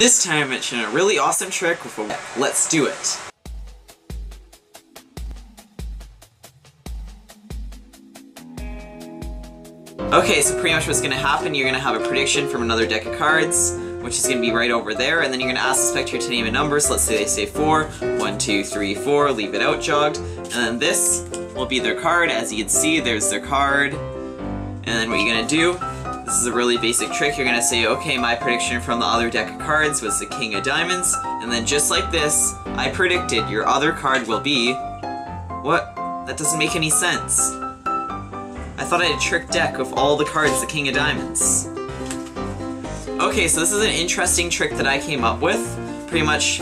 This time I mentioned a really awesome trick with a whip. Let's do it. Okay, so pretty much what's going to happen, you're going to have a prediction from another deck of cards, which is going to be right over there, and then you're going to ask the spectator to name a number, so let's say they say 4, 1, 2, 3, 4, leave it out jogged, and then this will be their card. As you can see, there's their card, and then what you're going to do, this is a really basic trick, you're going to say, okay, my prediction from the other deck of cards was the King of Diamonds, and then just like this, I predicted your other card will be... What? That doesn't make any sense. I thought I had a trick deck with all the cards the King of Diamonds. Okay, so this is an interesting trick that I came up with. Pretty much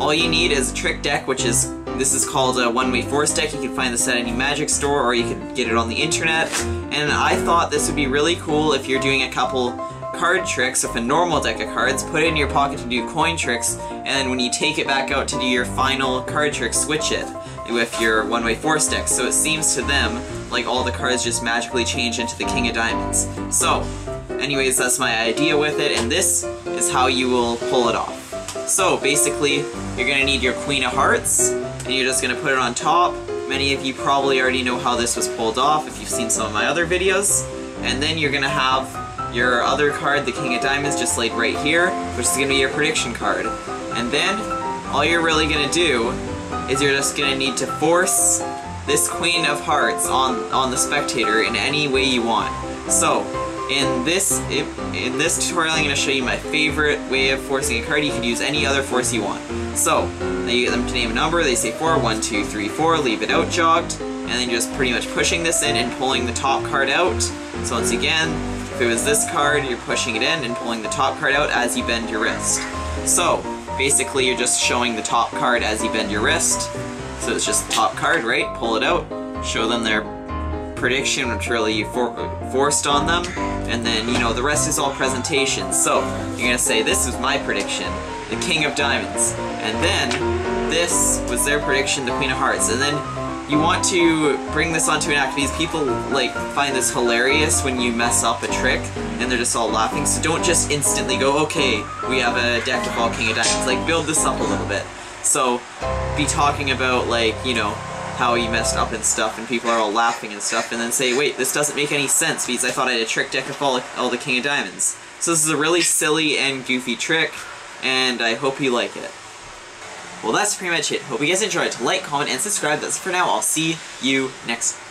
all you need is a trick deck, which is, this is called a One-Way Force deck. You can find this at any Magic store, or you can get it on the internet. And I thought this would be really cool if you're doing a couple card tricks with a normal deck of cards, put it in your pocket to do coin tricks, and then when you take it back out to do your final card trick, switch it with your One-Way Force deck. So it seems to them like all the cards just magically change into the King of Diamonds. So, anyways, that's my idea with it, and this is how you will pull it off. So, basically, you're going to need your Queen of Hearts, and you're just going to put it on top. Many of you probably already know how this was pulled off if you've seen some of my other videos. And then you're going to have your other card, the King of Diamonds, just laid right here, which is going to be your prediction card. And then, all you're really going to do is you're just going to need to force this Queen of Hearts on the spectator in any way you want. So, in this tutorial I'm going to show you my favorite way of forcing a card. You can use any other force you want. So, now you get them to name a number, they say 4, 1, 2, 3, 4, leave it out jogged, and then just pretty much pushing this in and pulling the top card out. So once again, if it was this card, you're pushing it in and pulling the top card out as you bend your wrist. So, basically you're just showing the top card as you bend your wrist. So it's just the top card, right? Pull it out, show them their prediction, which really you forced on them, and then, you know, the rest is all presentation. So, you're gonna say, this was my prediction, the King of Diamonds, and then, this was their prediction, the Queen of Hearts, and then, you want to bring this onto an act. These people, like, find this hilarious when you mess up a trick, and they're just all laughing, so don't just instantly go, okay, we have a deck of all King of Diamonds, like, build this up a little bit. So, be talking about, like, you know, how you messed up and stuff, and people are all laughing and stuff, and then say, wait, this doesn't make any sense, because I thought I had a trick deck of all the King of Diamonds. So this is a really silly and goofy trick, and I hope you like it. Well, that's pretty much it. Hope you guys enjoyed. Like, comment, and subscribe. That's it for now. I'll see you next time.